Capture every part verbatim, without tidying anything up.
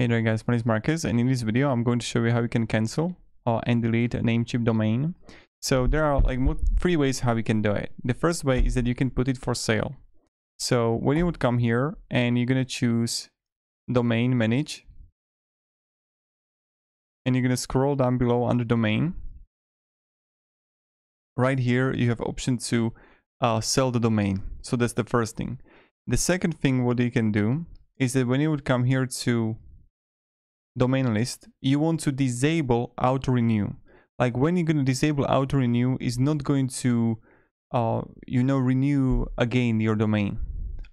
Hey there guys, my name is Marcus, and in this video I'm going to show you how you can cancel uh, and delete a Namecheap domain. So there are like three ways how you can do it. The first way is that you can put it for sale. So when you would come here and you're going to choose domain manage, and you're going to scroll down below under domain. Right here you have option to uh, sell the domain. So that's the first thing. The second thing what you can do is that when you would come here to domain list, you want to disable auto renew. Like when you're going to disable auto renew, is not going to uh you know renew again your domain.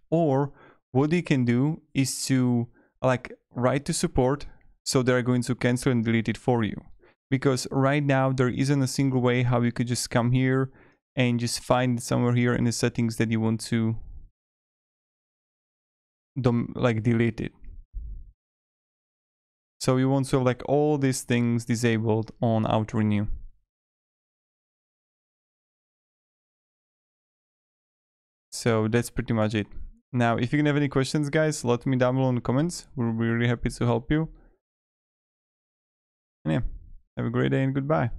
Or what you can do is to like write to support, so they're going to cancel and delete it for you, because right now there isn't a single way how you could just come here and just find somewhere here in the settings that you want to dom like delete it. So you want to have like all these things disabled on auto renew. So that's pretty much it. Now, if you can have any questions, guys, let me down below in the comments. We'll be really happy to help you. And yeah, have a great day and goodbye.